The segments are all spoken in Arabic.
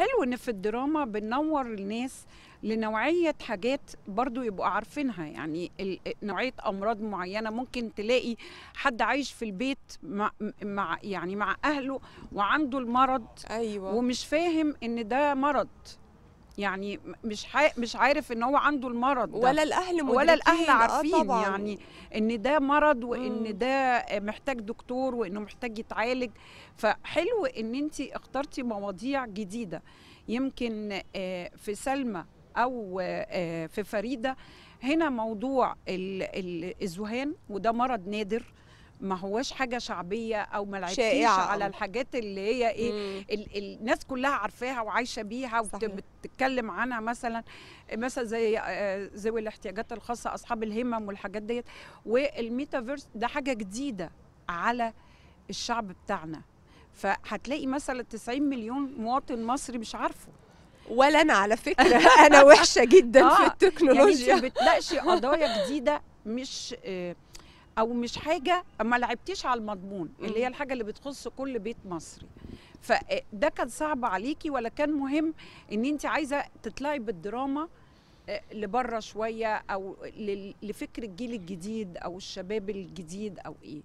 حلو ان في الدراما بننور الناس لنوعيه حاجات برضو يبقوا عارفينها، يعني نوعيه امراض معينه ممكن تلاقي حد عايش في البيت مع اهله وعنده المرض، أيوة. ومش فاهم ان ده مرض، يعني مش عارف ان هو عنده المرض ده، ولا الاهل مدركين، ولا الاهل عارفين يعني ان ده مرض وان ده محتاج دكتور وانه محتاج يتعالج. فحلو ان انت اخترتي مواضيع جديده، يمكن في سلمى او في فريده هنا موضوع الذهان، وده مرض نادر ما هوش حاجه شعبيه او ما لعبتيش على الحاجات اللي هي ايه الناس كلها عارفاها وعايشه بيها وبتتكلم عنها، مثلا زي ذوي الاحتياجات الخاصه، اصحاب الهمم والحاجات ديت. والميتافيرس ده حاجه جديده على الشعب بتاعنا، فهتلاقي مثلا 90 مليون مواطن مصري مش عارفه، ولا انا على فكره انا وحشه جدا في التكنولوجيا، يعني بتلاقي قضايا جديده مش حاجه ما لعبتيش على المضمون اللي هي الحاجه اللي بتخص كل بيت مصري. فده كان صعب عليكي، ولا كان مهم ان انت عايزه تطلعي بالدراما لبره شويه او لفكر الجيل الجديد او الشباب الجديد او ايه؟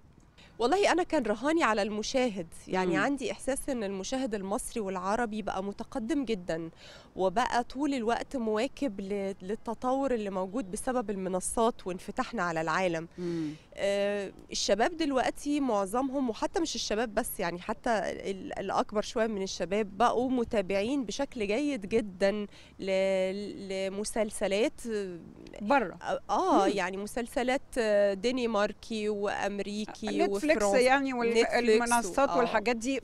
والله انا كان رهاني على المشاهد، يعني عندي احساس ان المشاهد المصري والعربي بقى متقدم جدا، وبقى طول الوقت مواكب للتطور اللي موجود بسبب المنصات وانفتاحنا على العالم. الشباب دلوقتي معظمهم، وحتى مش الشباب بس، يعني حتى الاكبر شويه من الشباب بقوا متابعين بشكل جيد جدا لمسلسلات بره، يعني مسلسلات دنماركي وامريكي نتفليكس يعني والمنصات والحاجات دي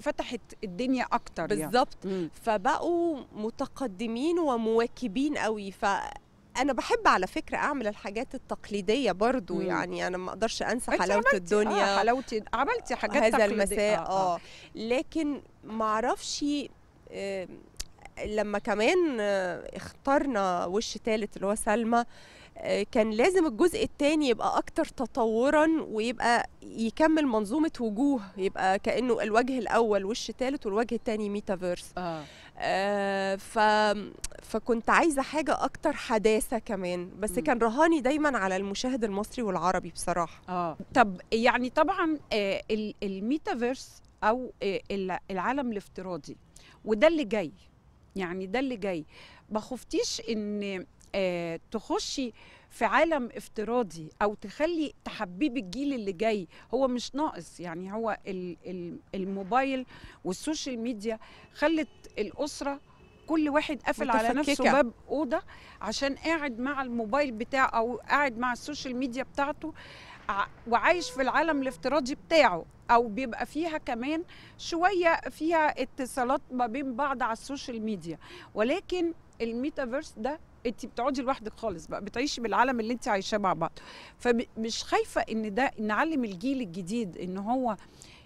فتحت الدنيا اكتر بالظبط، يعني. فبقوا متقدمين ومواكبين قوي، فانا بحب على فكره اعمل الحاجات التقليديه برضو، يعني انا ما اقدرش انسى حلاوه الدنيا، عملتي حاجات هذا المساء لكن ما اعرفش لما كمان اخترنا وش تالت اللي هو سلمى، كان لازم الجزء الثاني يبقى اكتر تطورا ويبقى يكمل منظومه وجوه، يبقى كانه الوجه الاول وش تالت والوجه الثاني ميتافيرس. فكنت عايزه حاجه اكتر حداثه كمان، بس كان رهاني دايما على المشاهد المصري والعربي بصراحه. طب يعني طبعا الميتافيرس او العالم الافتراضي، وده اللي جاي، يعني ده اللي جاي، ما خفتيش ان تخشي في عالم افتراضي او تخلي تحبيب الجيل اللي جاي؟ هو مش ناقص، يعني هو الموبايل والسوشيال ميديا خلت الاسره كل واحد قافل على نفسه باب اوضه عشان قاعد مع الموبايل بتاعه او قاعد مع السوشيال ميديا بتاعته وعايش في العالم الافتراضي بتاعه، او بيبقى فيها كمان شويه فيها اتصالات ما بين بعض على السوشيال ميديا. ولكن الميتافيرس ده انت بتقعدي لوحدك خالص بقى، بتعيشي بالعالم اللي انت عايشاه مع بعض، فمش خايفه ان ده نعلم الجيل الجديد ان هو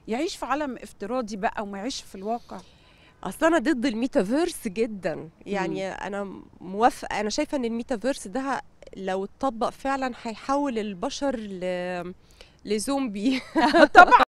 يعيش في عالم افتراضي بقى وما يعيش في الواقع؟ اصل انا ضد الميتافيرس جدا، يعني انا موافقه، انا شايفه ان الميتافيرس ده لو اتطبق فعلا هيحول البشر لزومبي طبعا.